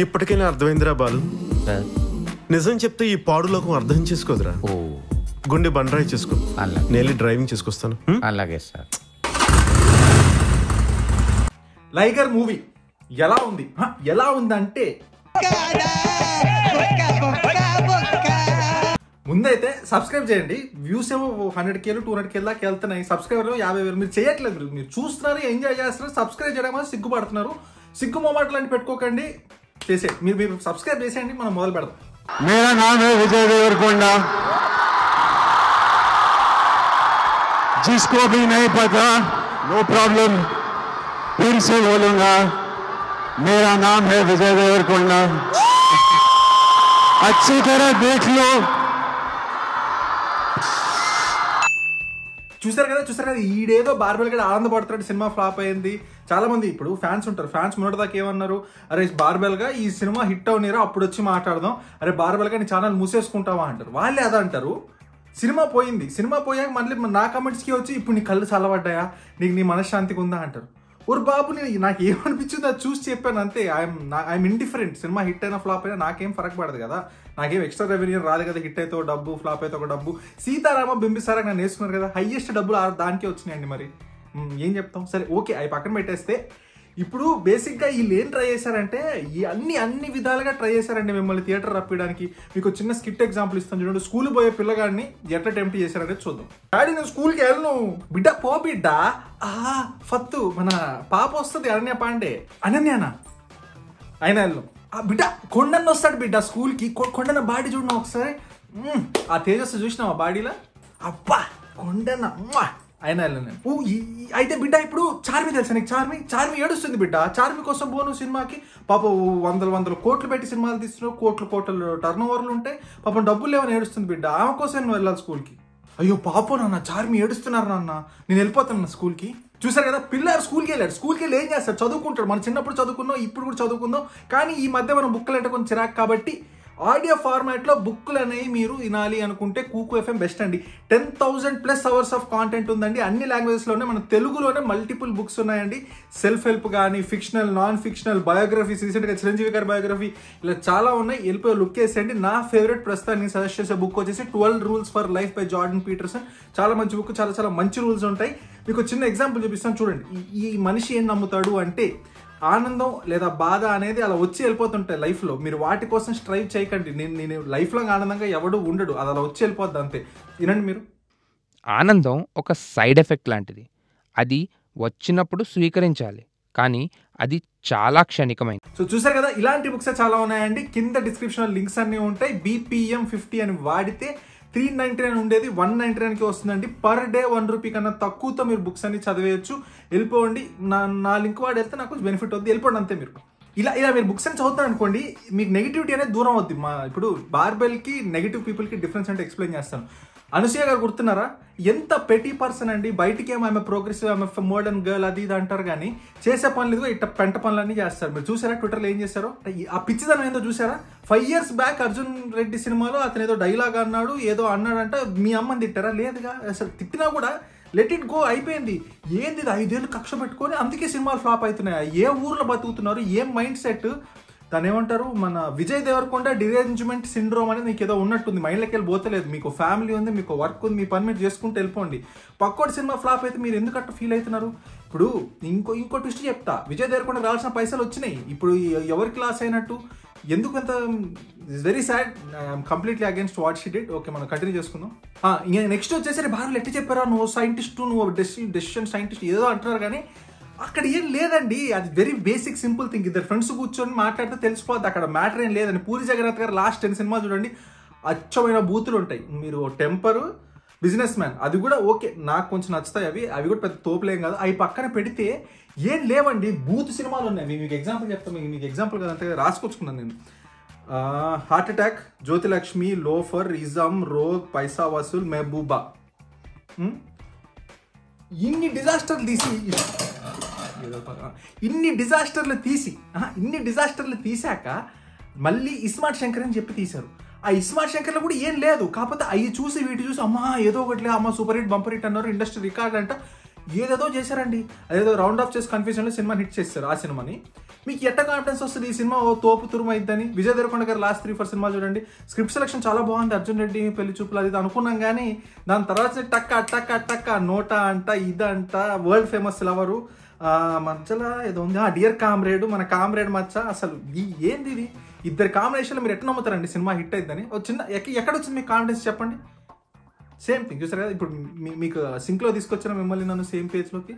ఇప్పటికైనా అర్థమైందిరా బాలు నిజం చెప్తే ఈ పాడు లోకం అర్థం చేసుకోదురా ఓ గుండె బండరాయి చేసుకో నేలి డ్రైవింగ్ చేసుకొస్తాను అలాగే సార్ లైగర్ మూవీ ఎలా ఉంది అంటే ముందైతే సబ్స్క్రైబ్ చేయండి వ్యూస్ ఏమో 100k 200k దాకా వెళ్తున్నాయి సబ్స్క్రైబర్లు 50000 మీరు చేయట్లేదు మీరు చూస్తున్నారు ఎంజాయ్ చేస్తున్నారు సబ్స్క్రైబ్ చేయడం వల్ల సిగ్గుపడుతున్నారు సిగ్గు మొమాటలు అని పెట్టుకోకండి చేసేయండి మీరు మీరు సబ్స్క్రైబ్ చేసేయండి మనం మొదలు పెడదాం मेरा नाम है विजय देवरकोंडा जिसको भी नहीं पता नो प्रॉब्लम फिर से बोलूंगा मेरा नाम है विजय देवरकोंडा अच्छी तरह देख लो చూసారు కదా ఈడేదో బార్బల్ గడ ఆనందపడుతున్నాడు సినిమా ఫ్లాప్ అయింది చాలా మంది ఇప్పుడు ఫ్యాన్స్ ఉంటారు ఫ్యాన్స్ మొన్నటి దాకా ఏమన్నారు అరే బార్బల్ గా ఈ సినిమా హిట్ అవునేరా అప్పుడు వచ్చి మాట్లాడదాం అరే బార్బల్ గా నీ ఛానల్ మూసేసుకుంటావా అంటారు వాళ్ళే అదంటారు సినిమా పోయింది సినిమా పోయాక మళ్ళీ నా కామెంట్స్కి వచ్చి ఇప్పుడు నీ కళ్ళు చల్లబడ్డాయా నీకు నీ మనశ్శాంతిగా ఉందా అంటారు ఒరు బాబు నాకు ఏమనిపించింది అది చూసి చెప్పాను అంతే ఐఎమ్ ఇండిఫరెంట్ సినిమా హిట్ అయినా ఫ్లాప్ అయినా నాకేం ఫరక్ పడదు కదా నాకేం ఎక్స్ట్రా రెవెన్యూ రాదు కదా హిట్ అయితే డబ్బు ఫ్లాప్ అయితే ఒక డబ్బు సీతారామ బింబిసారా నన్ను వేసుకున్నారు కదా హైయెస్ట్ డబ్బులు దానికే వచ్చినాయండి మరి ఏం చెప్తాం సరే ఓకే అవి పక్కన పెట్టేస్తే ఇప్పుడు బేసిక్గా వీళ్ళు ఏం ట్రై చేశారంటే ఈ అన్ని విధాలుగా ట్రై చేశారండి మిమ్మల్ని థియేటర్ రప్పించడానికి మీకు చిన్న స్కిట్ ఎగ్జాంపుల్ ఇస్తాను చూడండి స్కూల్ పోయే పిల్లగాడిని ఎట్లా టెంప్ట్ చేశారంటే చూద్దాం డాడీ నేను స్కూల్కి వెళ్ళను బిడ్డ పో బిడ్డ ఆహా ఫత్తు మన పాప వస్తుంది అనన్య పాండే అనన్యానా ఆయన వెళ్ళను ఆ బిడ్డ కొండన్న వస్తాడు బిడ్డ స్కూల్కి కొండన్న బాడీ చూడడం ఒకసారి ఆ తేజస్సు చూసినాం ఆ బాడీలో అబ్బా కొండన్న అమ్మా ఆయన వెళ్ళను అయితే బిడ్డ ఇప్పుడు చార్మి తెలుసా నీకు చార్మి ఏడుస్తుంది బిడ్డ చార్మి కోసం బోను సినిమాకి పాప వందల కోట్లు పెట్టి సినిమాలు తీస్తున్నావు కోట్లు టర్న్ ఓవర్లు ఉంటాయి పాపం డబ్బులు లేవని ఏడుస్తుంది బిడ్డ ఆమె కోసం నేను వెళ్ళాలి స్కూల్కి అయ్యో పాప నాన్న చార్మి ఏడుస్తున్నారు నాన్న నేను వెళ్ళిపోతాను స్కూల్కి చూసారు కదా పిల్లలు స్కూల్కి వెళ్ళాడు స్కూల్కి వెళ్ళి ఏం చేస్తారు చదువుకుంటాడు మనం చిన్నప్పుడు చదువుకున్నాం ఇప్పుడు కూడా చదువుకుందాం కానీ ఈ మధ్య మనం బుక్కులు అంటే కొంచెం చిరాకు కాబట్టి ఆడియో ఫార్మాట్లో బుక్లు అనేవి మీరు వినాలి అనుకుంటే కూకు ఎఫ్ఎం బెస్ట్ అండి 10,000+ అవర్స్ ఆఫ్ కాంటెంట్ ఉందండి అన్ని లాంగ్వేజెస్లోనే మన తెలుగులోనే మల్టిపుల్ బుక్స్ ఉన్నాయండి సెల్ఫ్ హెల్ప్ కానీ ఫిక్షనల్ నాన్ ఫిక్షనల్ బయోగ్రఫీస్ రీసెంట్గా చిరంజీవి గారి బయోగ్రఫీ ఇలా చాలా ఉన్నాయి వెళ్ళిపోయి లుక్ చేసేయండి నా ఫేవరెట్ ప్రస్తుతాన్ని సజెస్ట్ చేసే బుక్ వచ్చేసి 12 Rules for Life by Jordan Peterson చాలా మంచి బుక్ చాలా మంచి రూల్స్ ఉంటాయి మీకు చిన్న ఎగ్జాంపుల్ చూపిస్తాను చూడండి ఈ మనిషి ఏం నమ్ముతాడు అంటే ఆనందం లేదా బాధ అనేది అలా వచ్చి వెళ్ళిపోతుంటాయి లైఫ్లో మీరు వాటి కోసం స్ట్రైవ్ చేయకండి నేను లైఫ్లో ఆనందంగా ఎవడు ఉండడు అది అలా వచ్చి వెళ్ళిపోద్ది అంతే వినండి మీరు ఆనందం ఒక సైడ్ ఎఫెక్ట్ లాంటిది అది వచ్చినప్పుడు స్వీకరించాలి కానీ అది చాలా క్షణికమైంది సో చూసారు కదా ఇలాంటి బుక్స్ చాలా ఉన్నాయండి కింద డిస్క్రిప్షన్లో లింక్స్ అన్నీ ఉంటాయి BPM 50 అని వాడితే 399 ఉండేది 199కి వస్తుందండి పర్ డే 1 రూపీ కన్నా తక్కువతో మీరు బుక్స్ అన్ని చదివేయచ్చు వెళ్ళిపోండి నా లింక్ వాడి వెళ్తే నాకు కొంచెం బెనిఫిట్ అవుతుంది వెళ్ళిపోండి అంతే మీరు ఇలా మీరు బుక్స్ అని చదువుతారు అనుకోండి మీకు నెగిటివిటీ అనేది దూరం అవుద్ది ఇప్పుడు బార్బెల్కి నెగిటివ్ పీపుల్కి డిఫరెన్స్ అంటే ఎక్స్ప్లెయిన్ చేస్తాను అనసూయ గారు గుర్తున్నారా ఎంత పెటీ పర్సన్ అండి బయటికి ఏమో ఆమె ప్రోగ్రెసివ్ ఆమె మోడర్న్ గర్ల్ అది ఇది అంటారు కానీ చేసే పనులు ఇట్లా పెంట పనులన్నీ చేస్తారు మీరు చూసారా ట్విట్టర్లో ఏం చేశారో ఆ పిచ్చిదనం ఏందో చూసారా 5 years back అర్జున్ రెడ్డి సినిమాలో అతను ఏదో డైలాగ్ అన్నాడు ఏదో అన్నాడంటే మీ అమ్మని తిట్టారా లేదుగా అసలు తిట్టినా కూడా లెట్ ఇట్ గో అయిపోయింది ఏంది 5 ఏళ్ళు కక్ష పెట్టుకొని అందుకే సినిమాలు ఫ్లాప్ అవుతున్నాయి ఏ ఊర్లో బతుకుతున్నారు ఏం మైండ్ సెట్ దాని ఏమంటారు మన విజయ్ దేవరకొండ డిరేంజ్మెంట్ సిండ్రోమ్ అనేది మీకు ఏదో ఉన్నట్టుంది మైండ్లోకి వెళ్ళి పోతలేదు మీకు ఫ్యామిలీ ఉంది మీకు వర్క్ ఉంది మీ పని మీరు చేసుకుంటూ వెళ్ళిపోండి పక్కోటి సినిమా ఫ్లాప్ అయితే మీరు ఎందుకు అట్లా ఫీల్ అవుతున్నారు ఇప్పుడు ఇంకో ట్విస్ట్ చెప్తా విజయ్ దేవరకొండ రావాల్సిన పైసలు వచ్చినాయి ఇప్పుడు ఎవరికి లాస్ అయినట్టు ఎందుకు అంత it's very sad I'm completely against what she did okay మనం కంటిన్యూ చేసుకుందాం ఇంకా నెక్స్ట్ వచ్చేసరి భార్యలు ఎట్టి చెప్పారా నువ్వు సైంటిస్ట్ నువ్వు డెసిషన్ సైంటిస్ట్ ఏదో అంటున్నారు కానీ అక్కడ ఏం లేదండి అది వెరీ బేసిక్ సింపుల్ థింగ్ ఇద్దరు ఫ్రెండ్స్ కూర్చొని మాట్లాడితే తెలిసిపోద్ది అక్కడ మ్యాటర్ ఏం లేదండి పూరి జగన్నాథ్ గారు లాస్ట్ 10 సినిమాలు చూడండి అచ్చమైన బూతులు ఉంటాయి మీరు టెంపరు బిజినెస్ మ్యాన్ అది కూడా ఓకే నాకు కొంచెం నచ్చుతాయి అవి కూడా పెద్ద తోపులేం కాదు అవి పక్కన పెడితే ఏం లేవండి బూత్ సినిమాలు ఉన్నాయి మీకు ఎగ్జాంపుల్ చెప్తాను మీకు ఎగ్జాంపుల్ కదా అంతే రాసుకొచ్చుకున్నాను నేను heart attack Jyothilakshmi loafer ism rogue Paisa Vasool Mehbooba ఇన్ని డిజాస్టర్లు తీసాక మళ్ళీ ఇస్మార్ట్ శంకర్ అని చెప్పి తీశారు ఆ ఇస్మార్ట్ శంకర్లో కూడా ఏం లేదు కాకపోతే అవి చూసి వీటి చూసి అమ్మా ఏదో ఒకటి అమ్మ సూపర్ హిట్ బంపర్ హిట్ అన్నారు ఇండస్ట్రీ రికార్డ్ అంట ఏదేదో చేశారండి. అదేదో రౌండ్ ఆఫ్ చేసి కన్ఫ్యూజన్లో సినిమా హిట్ చేశారు. ఆ సినిమాని మీకు ఎట్ట కాన్ఫిడెన్స్ వస్తుంది ఈ సినిమా ఓ తోపు తురుమైద్దని? విజయ్ దేవరకొండ గారు లాస్ట్ 3-4 సినిమాలు చూడండి, స్క్రిప్ట్ సెలక్షన్ చాలా బాగుంది, అర్జున్ రెడ్డి పెళ్లి చూపులు అది అనుకున్నాం, కానీ దాని తర్వాత టక్క టక్క టక్క నోట అంట ఇదంట వరల్డ్ ఫేమస్ లవరు మచ్చలా ఏదో ఉంది, ఆ డియర్ కామ్రేడ్ మన కామ్రేడ్ మచ్చ, అసలు ఏంది ఇది? ఇద్దరు కాంబినేషన్లో మీరు ఎట్ట నమ్ముతారండి సినిమా హిట్ అయిద్దని? ఒక చిన్న ఎక్కడొచ్చింది మీకు కాన్ఫిడెన్స్ చెప్పండి. సేమ్ థింగ్ చూసారు కదా, ఇప్పుడు మీకు సింక్లో తీసుకొచ్చిన మిమ్మల్ని నన్ను సేమ్ పేజ్లోకి.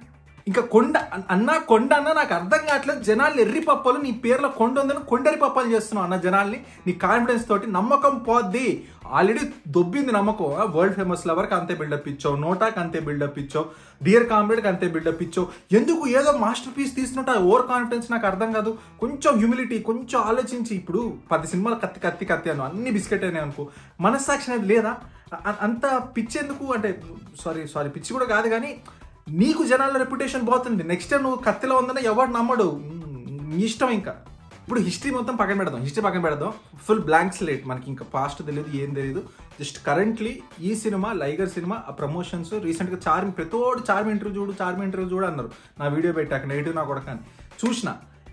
ఇంకా కొండ అన్నా కొండ అన్నా నాకు అర్థం కావట్లేదు, జనాలు ఎర్రి పప్పలు, నీ పేర్లో కొండ ఉందని కొండరి పప్పలు చేస్తున్నావు అన్న జనాల్ని. నీ కాన్ఫిడెన్స్ తోటి నమ్మకం పోద్ది, ఆల్రెడీ దొబ్బింది నమ్మకం. వరల్డ్ ఫేమస్ లవర్కి అంతే బిల్డప్ ఇచ్చావు, నోటాకి అంతే బిల్డప్ ఇచ్చావు, డియర్ కామ్రేడ్కి అంతే బిల్డప్ ఇచ్చావు. ఎందుకు ఏదో మాస్టర్ పీస్ తీసినట్టు ఓవర్ కాన్ఫిడెన్స్ నాకు అర్థం కాదు. కొంచెం హ్యూమిలిటీ, కొంచెం ఆలోచించి. ఇప్పుడు 10 సినిమాలు కత్తి కత్తి కత్తి అను అన్ని బిస్కెట్ అయినాయి అనుకో, మనస్సాక్షి అనేది లేదా? అంత పిచ్చి ఎందుకు? అంటే సారీ పిచ్చి కూడా కాదు, కానీ నీకు జనాల రెప్యుటేషన్ పోతుంది. నెక్స్ట్ టైం నువ్వు కత్తిలో ఉందని ఎవరు నమ్మడు, నీ ఇష్టం. ఇంకా ఇప్పుడు హిస్టరీ మొత్తం పక్కన పెడదాం. ఫుల్ బ్లాంక్ స్లేట్, మనకి ఇంకా పాస్ట్ తెలియదు, ఏం తెలియదు. జస్ట్ కరెంట్లీ ఈ సినిమా, లైగర్ సినిమా, ఆ ప్రమోషన్స్, రీసెంట్గా చార్మి, ప్రతివాడు చార్మి ఇంటర్వ్యూ చూడు అన్నారు నా వీడియో పెట్టాక, నెగిటివ్ నా కొడక అని చూసిన.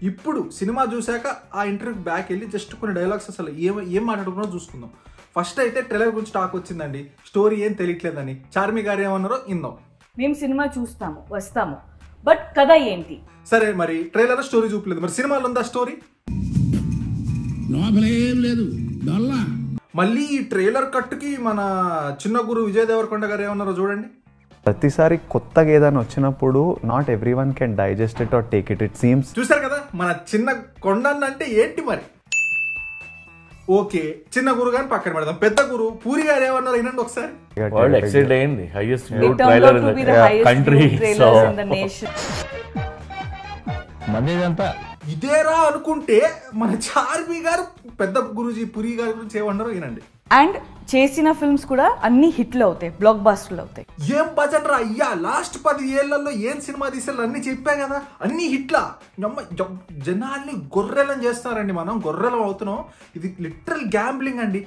ఇప్పుడు సినిమా చూశాక ఆ ఇంటర్వ్యూకి బ్యాక్ వెళ్ళి జస్ట్ కొన్ని డైలాగ్స్ అసలు ఏం మాట్లాడుకున్నారో చూసుకుందాం. ఫస్ట్ అయితే ట్రైలర్ గురించి టాక్ వచ్చిందండి, స్టోరీ ఏం తెలియట్లేదని చార్మి గారు ఏమన్నారో ఇందాం. మేము సినిమా చూస్తాము, వస్తాము, బట్ కథ ఏంటి? సరే, మరి ట్రైలర్ స్టోరీ చూపలేదు, మరి సినిమాలో ఉందా స్టోరీ? మళ్ళీ ఈ ట్రైలర్ కట్టుకి మన చిన్న గురు విజయ్ దేవరకొండ గారు ఏమన్నారో చూడండి. ప్రతిసారి కొత్తగా ఏదైనా వచ్చినప్పుడు not everyone can digest it or take it, it seems. చూసారు కదా మన చిన్న కొండన్న అంటే ఏంటి మరి? ఓకే, చిన్న గురు గారిని పక్కన పెడదాం. పెద్ద గురు పూరి గారు ఏమన్నారు వినండి ఒకసారి. వరల్డ్ ఎక్సైట్ అయింది, highest viewed trailer in the country, so మందేదంతా ఇదేరా అనుకుంటే మన చార్మి గారు పెద్ద గురుజీ పూరి గారి గురించి ఏమన్నారో వినండి. అండ్ చేసిన ఫిల్మ్స్ కూడా అన్ని హిట్లు అవుతాయి, బ్లాక్ బాస్టర్లు అవుతాయి. ఏం బడ్జెట్ రా అయ్యా, లాస్ట్ 10 ఏళ్లలో ఏం సినిమా తీసేళ్ళు అన్ని చెప్పాం కదా, అన్ని హిట్లా. జనాల్ని గొర్రెలను చేస్తున్నారండి, మనం గొర్రెలం అవుతున్నాం. ఇది లిటరల్ గ్యాంబ్లింగ్ అండి.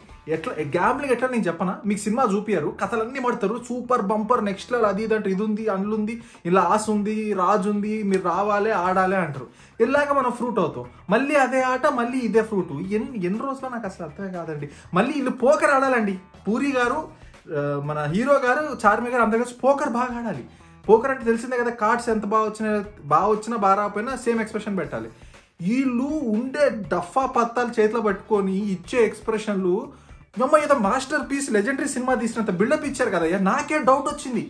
గ్యాంబ్లింగ్ ఎట్లా నేను చెప్పనా? మీకు సినిమా చూపియారు, కథలన్నీ పడతారు, సూపర్ బంపర్, నెక్స్ట్ లెవెల్, అది ఇదంటే ఇది ఉంది, అండ్లు ఉంది, ఇలా ఆశ ఉంది, రాజు ఉంది, మీరు రావాలి ఆడాలి అంటారు. ఇలాగ మనం ఫ్రూట్ అవుతాం, మళ్ళీ అదే ఆట, మళ్ళీ ఇదే ఫ్రూట్. ఎన్ని రోజులు నాకు అసలు అర్థమే కాదండి. మళ్ళీ వీళ్ళు పోకర్ ఆడాలండి, పూరి గారు మన హీరో గారు చార్మి గారు అందరి కలిసి పోకర్ బాగా ఆడాలి. పోకర్ అంటే తెలిసిందే కదా, కార్డ్స్ ఎంత బాగా వచ్చినా బాగా రాకపోయినా సేమ్ ఎక్స్ప్రెషన్ పెట్టాలి. వీళ్ళు ఉండే డఫా పత్తాలు చేతిలో పట్టుకొని ఇచ్చే ఎక్స్ప్రెషన్లు, ఏదో మాస్టర్ పీస్ లెజెండరీ సినిమా తీసినంత బిల్డప్ ఇచ్చారు కదా. నాకే డౌట్ వచ్చింది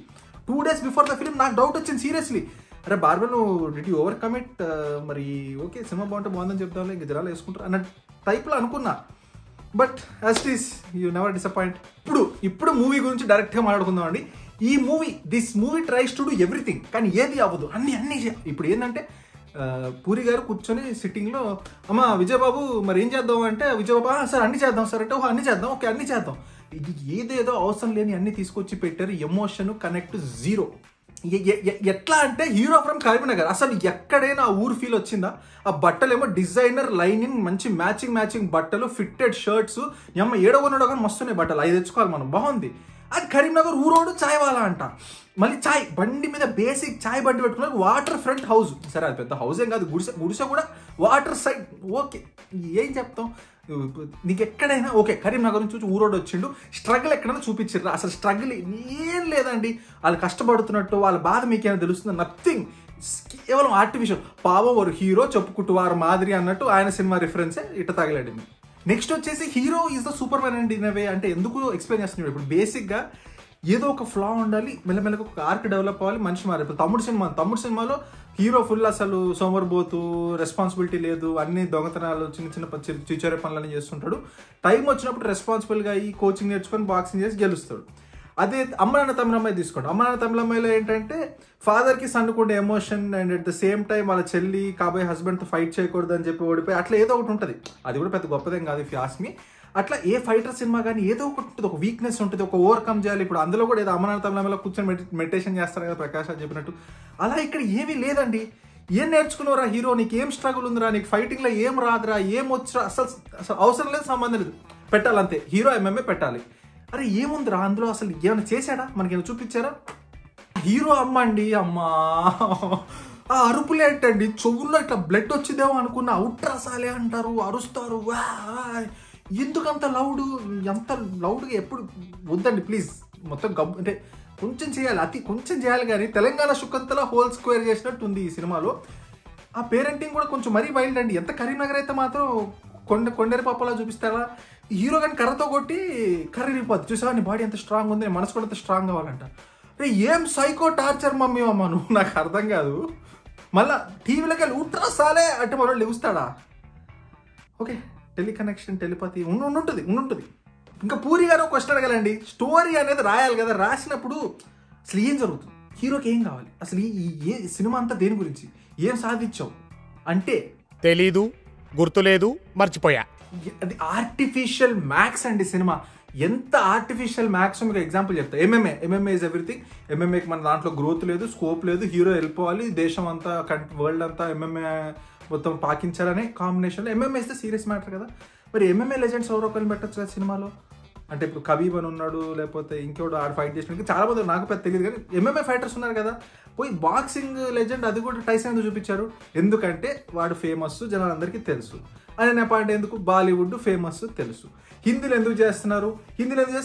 2 days బిఫోర్ ద ఫిలిం, నాకు డౌట్ వచ్చింది సీరియస్లీ. అరే బార్బర్ నువ్వు రెడీ ఓవర్ కమిట్, మరి ఓకే సినిమా బాగుంటే బాగుందని చెప్తాను, ఇంకా జనాలు వేసుకుంటారు అన్న టైప్లో అనుకున్నా. But as it is you never disappoint. ఇప్పుడు మూవీ గురించి డైరెక్ట్గా మాట్లాడుకుందాం అండి. ఈ movie, this tries to do everything, కానీ ఏది అవ్వదు, అన్నీ. ఇప్పుడు ఏంటంటే పూరి గారు కూర్చొని సిట్టింగ్లో, అమ్మ విజయబాబు మరి ఏం చేద్దాం అంటే, విజయబాబు సార్ అన్నీ చేద్దాం సార్ అంటే, ఓకే అన్నీ చేద్దాం. ఇది ఏదేదో అవసరం లేని అన్నీ తీసుకొచ్చి పెట్టారు. Emotion connect zero. ఎట్లా అంటే హీరో ఫ్రమ్ కరీంనగర్, అసలు ఎక్కడైనా ఆ ఊరు ఫీల్ వచ్చిందా? ఆ బట్టలేమో డిజైనర్ లైనింగ్, మంచి మ్యాచింగ్ బట్టలు, ఫిట్టెడ్ షర్ట్స్, అమ్మ ఏడగొన్నాడో కానీ మస్తున్నాయి బట్టలు, అవి తెచ్చుకోవాలి మనం, బాగుంది. అది కరీంనగర్ ఊరోడు చాయ్ వాళ్ళ అంట, మళ్ళీ చాయ్ బండి మీద బేసిక్ చాయ్ బండి పెట్టుకున్నారు, వాటర్ ఫ్రంట్ హౌస్. సరే అది పెద్ద హౌస్ ఏం కాదు, గుడిసె కూడా వాటర్ సైడ్. ఓకే ఏం చెప్తాం, నీకు ఎక్కడైనా ఓకే కరీంనగర్ నుంచి చూసి ఊరోడు వచ్చిండు, స్ట్రగుల్ ఎక్కడైనా చూపించారు. అసలు స్ట్రగుల్ ఏం లేదండి, వాళ్ళు కష్టపడుతున్నట్టు వాళ్ళ బాధ మీకేమైనా తెలుస్తుంది? నథింగ్, కేవలం ఆర్టిఫిషియల్. పావం వారు హీరో చెప్పుకుంటూ వారు మాదిరి అన్నట్టు ఆయన సినిమా రిఫరెన్సే ఇట్ట తగలాడు. నెక్స్ట్ వచ్చేసి hero is the superman and in అవే అంటే ఎందుకు ఎక్స్ప్లెయిన్ చేస్తున్నాడు. ఇప్పుడు బేసిక్గా ఏదో ఒక ఫ్లా ఉండాలి, మెల్లమెల్లగా ఒక ఆర్క్ డెవలప్ అవ్వాలి, మనిషి మారాలి. ఇప్పుడు తమ్ముడు సినిమాలో హీరో ఫుల్ అసలు సోమరిపోతూ, రెస్పాన్సిబిలిటీ లేదు, అన్ని దొంగతనాలు, చిన్న చిచోరే పనులన్నీ చేస్తుంటాడు. టైం వచ్చినప్పుడు రెస్పాన్సిబుల్గా అయ్యి కోచింగ్ నేర్చుకొని బాక్సింగ్ చేసి గెలుస్తాడు. అదే అమ్మనాన్న తమిళమ్మాయి తీసుకోండి, అమ్మనాన్న తమిళమ్మాయిలో ఏంటంటే ఫాదర్కి సన్ కూడా emotion, and at the same time వాళ్ళ చెల్లి కాబోయే హస్బెండ్తో ఫైట్ చేయకూడదు అని చెప్పి ఓడిపోయి, అట్లా ఏదో ఒకటి ఉంటుంది. అది కూడా పెద్ద గొప్పదేం కాదు ఇఫ్ యు ఆస్క్ మీ. అట్లా ఏ ఫైటర్ సినిమా కానీ ఏదో ఒకటి ఉంటుంది, ఒక వీక్నెస్ ఉంటుంది, ఒక ఓవర్కమ్ చేయాలి. ఇప్పుడు అందులో కూడా ఏదో అమరనాథ తమిళంలో కూర్చొని మెడిటేషన్ చేస్తారు కదా ప్రకాష్ అని చెప్పినట్టు, అలా ఇక్కడ ఏమీ లేదండి. ఏం నేర్చుకున్నారా హీరో, నీకు ఏం స్ట్రగుల్ ఉందిరా, నీకు ఫైటింగ్లో ఏం రాదురా, ఏం వచ్చురా, అసలు అవసరం లేదు, సంబంధం లేదు, పెట్టాలంతే. హీరో ఎంఎంఏ పెట్టాలి. అరే ఏముందిరా అందులో, అసలు ఏమైనా చేశాడా, మనకేమైనా చూపించారా? హీరో అమ్మ అండి, అమ్మా ఆ అరుపులేటండి, చెవుల్లో ఇట్లా బ్లడ్ వచ్చిదేమో అనుకున్న అవుట్రాసాలే అంటారు, అరుస్తారు. ఎందుకంత లౌడ్, ఎంత లౌడ్గా ఎప్పుడు వద్దండి ప్లీజ్. మొత్తం గబ్బు అంటే కొంచెం చేయాలి, అతి కొంచెం చేయాలి. కానీ తెలంగాణ శుకంతలా హోల్ స్క్వేర్ చేసినట్టు ఉంది ఈ సినిమాలో. ఆ పేరెంటింగ్ కూడా కొంచెం మరీ వైల్డ్ అండి. ఎంత కరీంనగర్ అయితే మాత్రం కొండేరు పాపలా చూపిస్తారా. హీరో కానీ కర్రతో కొట్టి కర్రీ రిపోద్దు, చూసావా నీ బాడీ ఎంత స్ట్రాంగ్ ఉంది, మనసు కూడా ఎంత స్ట్రాంగ్ కావాలంట. రే ఏం సైకో టార్చర్ మమ్మీ అమ్మా నువ్వు, నాకు అర్థం కాదు. మళ్ళా టీవీలోకి వెళ్ళి ఉట్రా సాలే అంటే మనోళ్ళు లెగుస్తాడా? ఓకే టెలికనెక్షన్ టెలిపతి ఉంటుంది. ఇంకా పూరి గారు క్వశ్చన్ అడగాలండి, స్టోరీ అనేది రాయాలి కదా. రాసినప్పుడు అసలు ఏం జరుగుతుంది, హీరోకి ఏం కావాలి, అసలు ఏ సినిమా అంతా దేని గురించి, ఏం సాధించావు అంటే తెలీదు, గుర్తులేదు, మర్చిపోయా. అది ఆర్టిఫిషియల్ మ్యాక్స్ అండి సినిమా. ఎంత ఆర్టిఫిషియల్ మ్యాక్స్ మీకు ఎగ్జాంపుల్ చెప్తా. MMA is everything. ఎంఎంఏకి మన దాంట్లో గ్రోత్ లేదు, స్కోప్ లేదు, హీరో వెళ్ళిపోవాలి, దేశం అంతా వరల్డ్ అంతా ఎంఎంఏ మొత్తం పాకించాలనే కాంబినేషన్లో ఎంఎంఏ ఇస్తే సీరియస్ మ్యాటర్ కదా. మరి ఎంఎంఏ లెజెండ్స్ ఎవరో ఒకరిని పెట్టచ్చు కదా సినిమాలో. అంటే ఇప్పుడు కబీబ్ అని ఉన్నాడు, లేకపోతే ఇంకోటి ఆడ ఫైట్ చేసిన చాలా మంది, నాకు పెద్ద తెలియదు కానీ ఎంఎంఏ ఫైటర్స్ ఉన్నారు కదా. పోయి బాక్సింగ్ లెజెండ్ అది కూడా టైసన్ ఎందుకు చూపించారు, ఎందుకంటే వాడు ఫేమస్, జనాలందరికీ తెలుసు. అనే పాయింట్ ఎందుకు, బాలీవుడ్ ఫేమస్ తెలుసు. హిందీలు ఎందుకు చేస్తున్నారు,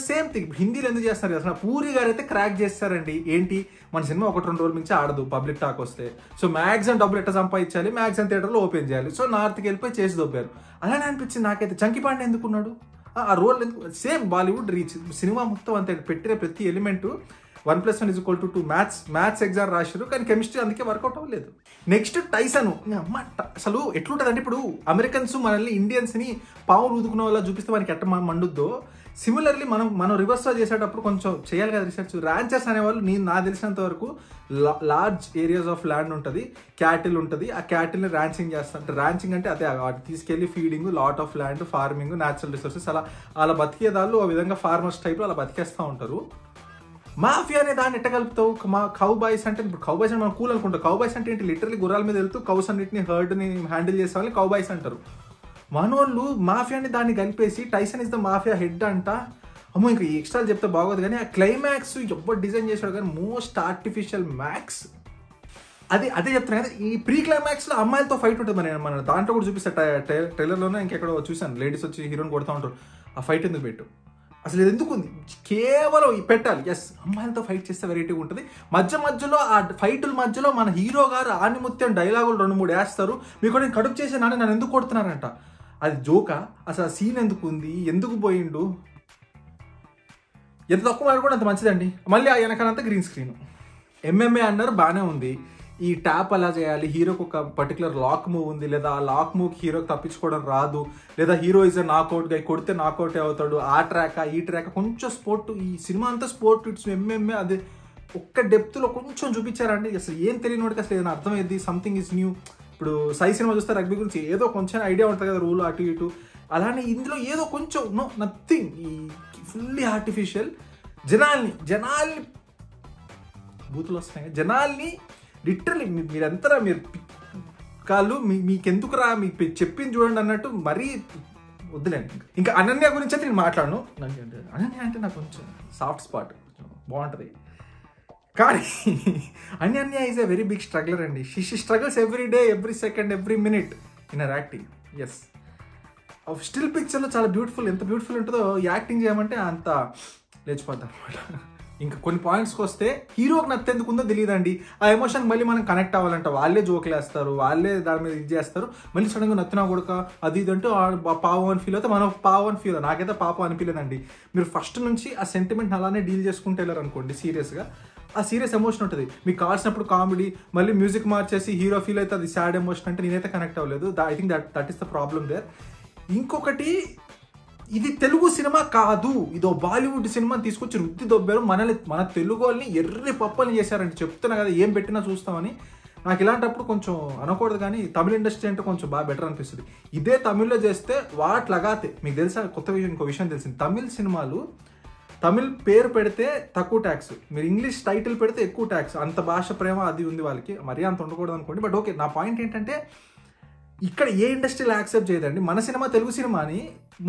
సేమ్ థింగ్ హిందీలు ఎందుకు చేస్తున్నారు కదా. పూరి గారు అయితే క్రాక్ చేస్తారండి. ఏంటి, మన సినిమా 1-2 రోజుల నుంచి ఆడదు పబ్లిక్ టాక్ వస్తే, సో మ్యాక్సిమం డబ్బులు ఎట్లా సంపాదించాలి, మ్యాక్సిమం థియేటర్లో ఓపెన్ చేయాలి, సో నార్త్కి వెళ్ళిపోయి చేసి దొబ్బారు. అలానే అనిపించింది నాకైతే. చంకీ పాండే ఎందుకున్నాడు, ఆ రోల్ ఎందుకు, సేమ్ బాలీవుడ్ రీచ్. సినిమా మొత్తం అంతే, పెట్టిన ప్రతి ఎలిమెంటు 1+1=2. మ్యాథ్స్ ఎగ్జామ్ రాశారు కానీ కెమిస్ట్రీ అందుకే వర్కౌట్ అవ్వలేదు. నెక్స్ట్ టైసన్ అమ్మ, అసలు ఎట్లుంటుందంటే ఇప్పుడు అమెరికన్స్ మనల్ని ఇండియన్స్ని పావు ఊదుకున్న వల్ల చూపిస్తే మనకి ఎట్ట మండుద్దో, సిమిలర్లీ మనం రివర్స్ చేసేటప్పుడు కొంచెం చేయాలి కదా రీసెర్చ్. ర్యాంచర్స్ అనేవాళ్ళు నాకు తెలిసినంత వరకు లార్జ్ ఏరియాస్ ఆఫ్ ల్యాండ్ ఉంటుంది, క్యాటిల్ ఉంటుంది, ఆ క్యాటిల్ని ర్యాంచింగ్ చేస్తారు. ర్యాంచింగ్ అంటే అదే, వాటి తీసుకెళ్ళి feeding, lot of land, farming, natural resources, అలా బతికేదాళ్ళు ఆ విధంగా ఫార్మర్స్ టైప్లో అలా బతికేస్తూ ఉంటారు. మాఫియా అనే దాన్ని ఎట్టగలుపుతావు. మా కౌబాయ్స్ అంటే, ఇప్పుడు కౌబాయ్స్ అంటే మనం కూల్ అనుకుంటాం, కౌబాయ్స్ అంటే ఏంటి, లిటరలీ గుర్రాల మీద వెళ్తూ కౌస్ అన్నింటిని హర్డ్ని హ్యాండిల్ చేసే వాళ్ళని కౌబాయ్స్ అంటారు. మనోళ్ళు మాఫియాని దాన్ని కలిపేసి Tyson is the mafia head అంట. అమ్మో ఇంకా ఎక్స్ట్రా చెప్తే బాగోదు కానీ ఆ క్లైమాక్స్ ఎవరు డిజైన్ చేశాడు కానీ మోస్ట్ ఆర్టిఫిషియల్ మ్యాక్స్. అదే చెప్తున్నాను కదా, ఈ ప్రీ క్లైమాక్స్లో అమ్మాయిలతో ఫైట్ ఉంటుంది. మన దాంట్లో కూడా చూపిస్తా, ట్రైలర్లోనే ఇంకెక్కడో చూసాను, లేడీస్ వచ్చి హీరోని కొడుతూ ఉంటారు. ఆ ఫైట్ ఎందుకు పెట్టు, అసలు ఇది ఎందుకు ఉంది, కేవలం పెట్టాలి. ఎస్ అమ్మాయిలతో ఫైట్ చేస్తే వెరైటీగా ఉంటుంది. మధ్యలో ఆ ఫైటుల మధ్యలో మన హీరో గారు ఆనిముత్యం డైలాగులు 2-3 వేస్తారు. మీకు నేను కడుపు చేసే నాన్న నన్ను ఎందుకు కొడుతున్నారంట, అది జోకా, అసలు ఆ సీన్ ఎందుకు ఉంది, ఎందుకు పోయిండు. ఎంత తక్కువ వాడు కూడా అంత మంచిదండి. మళ్ళీ ఆ వెనకాలంతా గ్రీన్ స్క్రీన్. ఎంఎంఏ అన్నారు, బాగానే ఉంది. ఈ ట్యాప్ అలా చేయాలి, హీరోకి ఒక పర్టికులర్ లాక్ మూవ్ ఉంది, లేదా ఆ లాక్ మూవ్కి హీరోకి తప్పించుకోవడం రాదు, లేదా హీరో ఇస్ నాకౌట్ గా కొడితే నాకౌటే అవుతాడు, ఆ ట్రాక్ ఈ ట్రాక్ కొంచెం స్పోర్ట్. ఈ సినిమా అంతా స్పోర్ట్ ఇట్స్ ఎంఎంఏ, అదే ఒక్క డెప్త్లో కొంచెం చూపించారండి. అసలు ఏం తెలియని వాడికి అసలు ఏదైనా అర్థమైంది, సంథింగ్ ఈజ్ న్యూ. ఇప్పుడు సై సినిమా చూస్తే రగ్బీ గురించి ఏదో కొంచెం ఐడియా ఉంటుంది కదా, రూల్ అటు ఇటు, అలానే ఇందులో ఏదో కొంచెం నో నథింగ్. ఈ ఫుల్లీ ఆర్టిఫిషియల్, జనాల్ని బూతులు వస్తున్నాయి, జనాల్ని లిటరలీ మీరంతరా మీరు కాళ్ళు మీకెందుకురా, మీకు చెప్పింది చూడండి అన్నట్టు మరీ వద్దులేండి. ఇంకా అనన్య గురించి అయితే నేను మాట్లాడను, అనన్య అంటే నాకు కొంచెం సాఫ్ట్ స్పాట్ బాగుంటుంది. కానీ Ananya is a very big struggler అండి. She struggles every day, every second, every minute in R acting. As still పిక్చర్లో చాలా బ్యూటిఫుల్, ఎంత బ్యూటిఫుల్ ఉంటుందో యాక్టింగ్ చేయమంటే అంత లేచిపోద్ది అనమాట. ఇంకా కొన్ని పాయింట్స్కి వస్తే హీరోకి నచ్చేందుకు ఉందో తెలియదండి. ఆ ఎమోషన్ మళ్ళీ మనం కనెక్ట్ అవ్వాలంటే వాళ్ళే జోకులు వేస్తారు, వాళ్ళే దాని మీద ఇది చేస్తారు, మళ్ళీ సడన్గా నచ్చినా కొడుక అది ఇది అంటే పావు అని ఫీల్ అవుతే మనం పావు అని ఫీల్. నాకైతే పాపం అనిపించలేదండి. మీరు ఫస్ట్ నుంచి ఆ సెంటిమెంట్ అలానే డీల్ చేసుకుంటూ వెళ్ళారు అనుకోండి సీరియస్గా, ఆ సీరియస్ ఎమోషన్ ఉంటుంది. మీకు కావాల్సినప్పుడు కామెడీ, మళ్ళీ మ్యూజిక్ మార్చేసి హీరో ఫీల్ అయితే అది సాడ్ ఎమోషన్ అంటే నేనైతే కనెక్ట్ అవ్వలేదు. I think that is the problem there. ఇంకొకటి, ఇది తెలుగు సినిమా కాదు, ఇదో బాలీవుడ్ సినిమా తీసుకొచ్చి రుద్ది దొబ్బారు. మన తెలుగు వాళ్ళని ఎర్రి పప్పల్ని చేశారంటే, చెప్తున్నా కదా ఏం పెట్టినా చూస్తామని. నాకు ఇలాంటప్పుడు కొంచెం అనకూడదు కానీ తమిళ ఇండస్ట్రీ అంటే కొంచెం బాగా బెటర్ అనిపిస్తుంది. ఇదే తమిళ్లో చేస్తే వాట్ లగాతే. మీకు తెలుసా, కొత్త విషయం, ఇంకో విషయం తెలిసింది, తమిళ సినిమాలు తమిళ్ పేరు పెడితే తక్కువ ట్యాక్స్, మీరు ఇంగ్లీష్ టైటిల్ పెడితే ఎక్కువ ట్యాక్స్. అంత భాష ప్రేమ అది ఉంది వాళ్ళకి, మరీ అంత ఉండకూడదు అనుకోండి. బట్ ఓకే, నా పాయింట్ ఏంటంటే ఇక్కడ ఏ ఇండస్ట్రీలో యాక్సెప్ట్ చేయదండి. మన సినిమా తెలుగు సినిమాని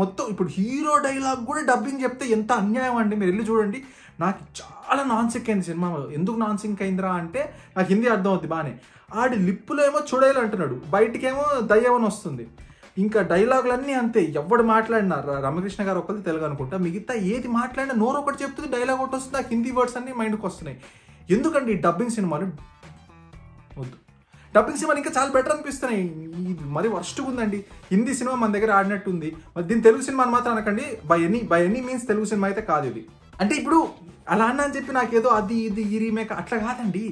మొత్తం ఇప్పుడు హీరో డైలాగ్ కూడా డబ్బింగ్ చెప్తే ఎంత అన్యాయం అండి. మీరు వెళ్ళి చూడండి. నాకు చాలా నాన్ సింక్ అయింది సినిమా. ఎందుకు నాన్ సింక్ అయిందిరా అంటే నాకు హిందీ అర్థం అవుద్ది బాగానే, ఆడి లిప్పులో ఏమో చూడాలి అంటున్నాడు, బయటకేమో దయ్యమని వస్తుంది. ఇంకా డైలాగులన్నీ అంతే. ఎవడు మాట్లాడినా రామకృష్ణ గారు ఒకటి తెలుగు అనుకుంటా, మిగతా ఏది మాట్లాడినా నోరు ఒకటి చెప్తుంది, డైలాగ్ ఒకటి వస్తుంది, నాకు హిందీ వర్డ్స్ అన్నీ మైండ్కి వస్తున్నాయి. ఎందుకండి ఈ డబ్బింగ్ సినిమాలు వద్దు. డబ్బింగ్ సినిమా ఇంకా చాలా బెటర్ అనిపిస్తున్నాయి. ఇది మరి వర్స్ట్గా ఉందండి. హిందీ సినిమా మన దగ్గర ఆడినట్టు ఉంది, మరి దీని తెలుగు సినిమా అని మాత్రం అనకండి. By any means Telugu cinema అయితే కాదు ఇది. అంటే ఇప్పుడు అలా అన్నా అని చెప్పి నాకేదో అది ఇది ఈ రీమేక్ అట్లా కాదండి.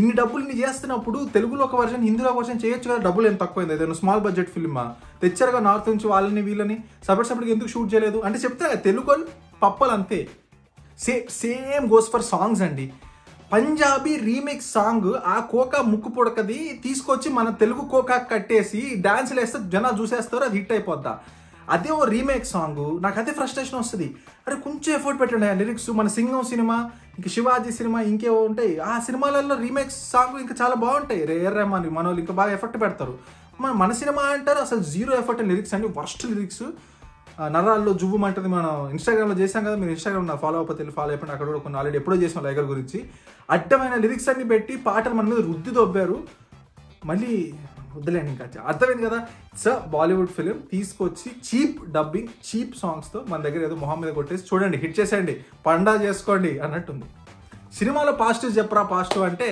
ఇన్ని డబ్బులు ఇన్ని చేస్తున్నప్పుడు తెలుగులో ఒక వర్షన్ హిందీలో ఒక వర్షన్ చేయొచ్చు కదా. డబ్బులు ఏం తక్కువైంది? ఏదైనా స్మాల్ బడ్జెట్ ఫిల్మా తెచ్చారుగా నార్త్ నుంచి వాళ్ళని వీళ్ళని, సపరేట్ సపరేట్గా ఎందుకు షూట్ చేయలేదు అంటే చెప్తా కదా, తెలుగు పప్పలు అంతే. సేమ్ గోస్ ఫర్ సాంగ్స్ అండి. పంజాబీ రీమేక్ సాంగ్ ఆ కోకా ముక్కు పొడకది తీసుకొచ్చి మన తెలుగు కోకా కట్టేసి డాన్స్లు వేస్తే జనాలు చూసేస్తారు, అది హిట్ అయిపోద్దా. అదే ఓ రీమేక్ సాంగ్ నాకు అదే ఫ్రస్ట్రేషన్ వస్తుంది. అరే కొంచెం ఎఫర్ట్ పెట్టండి. ఆ లిరిక్స్ మన సింగం సినిమా ఇంక శివాజీ సినిమా ఇంకేవో ఉంటాయి, ఆ సినిమాలలో రీమేక్ సాంగ్ ఇంకా చాలా బాగుంటాయి. ఏఆర్ రెహమాన్ మనోళ్ళు ఇంకా బాగా ఎఫర్ట్ పెడతారు. మన సినిమా అంటారు అసలు జీరో ఎఫర్ట్ లిరిక్స్ అండి, వర్స్ట్ లిరిక్స్. నరాల్లో జువ్వమంటది మనం ఇన్స్టాగ్రామ్లో చేసాం కదా, మీరు ఇన్స్టాగ్రామ్ నా ఫాలో అయిపోతే ఫాలో అయిపోయినా అక్కడ కూడా కొన్ని ఆల్రెడీ ఎప్పుడో చేసిన లైగర్ గురించి అడ్డమైన లిరిక్స్ అన్ని పెట్టి పాటలు మన మీద రుద్ది దొబ్బారు. మళ్ళీ వద్దులేండి, ఇంకా అర్థమైంది కదా. ఇట్స్ అ బాలీవుడ్ ఫిలిం, తీసుకొచ్చి చీప్ డబ్బింగ్ చీప్ సాంగ్స్తో మన దగ్గర ఏదో మొహం మీద కొట్టేసి చూడండి, హిట్ చేసేయండి, పండా చేసుకోండి అన్నట్టుంది. సినిమాలో పాజిటివ్ చెప్పరా. పాజిటివ్ అంటే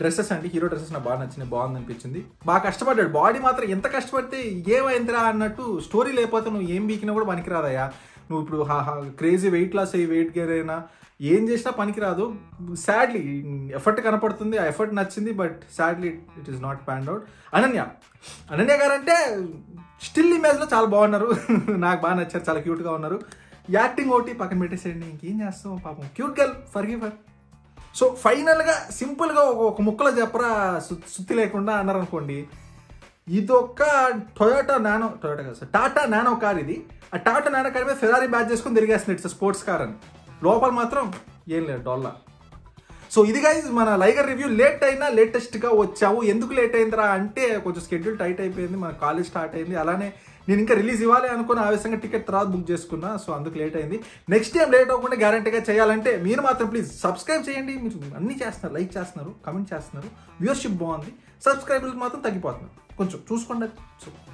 డ్రెస్సెస్ అండి. హీరో డ్రెస్సెస్ నాకు బాగా నచ్చింది, బాగుంది అనిపించింది, బాగా కష్టపడ్డాడు. బాడీ మాత్రం ఎంత కష్టపడితే ఏమైందిరా అన్నట్టు. స్టోరీ లేకపోతే నువ్వు ఏం బీకినా కూడా పనికిరాదయ్యా. నువ్వు ఇప్పుడు క్రేజీ వెయిట్ లాస్ అయ్యి వెయిట్ గెయిన్ అయినా ఏం చేసినా పనికిరాదు. సాడ్లీ ఎఫర్ట్ కనపడుతుంది, ఆ ఎఫర్ట్ నచ్చింది, but sadly it is not panned out. Ananya గారు అంటే స్టిల్ ఇమేజ్లో చాలా బాగున్నారు, నాకు బాగా నచ్చారు, చాలా క్యూట్గా ఉన్నారు. యాక్టింగ్ ఒకటి పక్కన పెట్టేసేయండి, ఇంకేం చేస్తాం, పాపం cute girl forgive her. So ఫైనల్గా సింపుల్గా ఒక ముక్కలో చెప్పరా సుత్తి లేకుండా అన్నారనుకోండి, ఇదొక టొయోటా కాదు సార్ టాటా నానో కార్ ఇది. ఆ టాటా నానో కార్ మీద ఫెరారీ బ్యాచ్ చేసుకుని తిరిగేస్తుంది, ఇట్స్ స్పోర్ట్స్ కార్ అని. లోపల మాత్రం ఏం లేదు డొల్లా. సో ఇది గైస్ మన లైగర్ రివ్యూ. లేటెస్ట్గా వచ్చావు. ఎందుకు లేట్ అయిందిరా అంటే కొంచెం స్కెడ్యూల్ టైట్ అయిపోయింది, మన కాలేజ్ స్టార్ట్ అయింది, అలానే నేను ఇంకా రిలీజ్ ఇవ్వాలి అనుకున్న ఆవేశంగా టికెట్ తర్వాత బుక్ చేసుకున్నా, సో అందుకు లేట్ అయింది. నెక్స్ట్ టైం లేట్ అవ్వకుండా గ్యారంటీగా చేయాలంటే మీరు మాత్రం ప్లీజ్ సబ్స్క్రైబ్ చేయండి. మీరు అన్నీ చేస్తున్నారు, లైక్ చేస్తున్నారు, కమెంట్ చేస్తున్నారు, వ్యూవర్షిప్ బాగుంది, సబ్స్క్రైబర్లు మాత్రం తగ్గిపోతున్నారు, కొంచెం చూసుకోండి.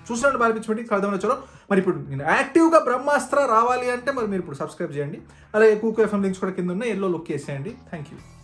చూసినట్టు బాధించబట్టి కలదామని వచ్చారు. మరి ఇప్పుడు నేను యాక్టివ్గా బ్రహ్మాస్త్ర రావాలి అంటే మరి మీరు ఇప్పుడు సబ్స్క్రైబ్ చేయండి. అలాగే కూకో ఎఫ్ఎం లింక్స్ కూడా కింద ఉన్నాయి, ఎల్లో లుక్ చేసేయండి. Thank you.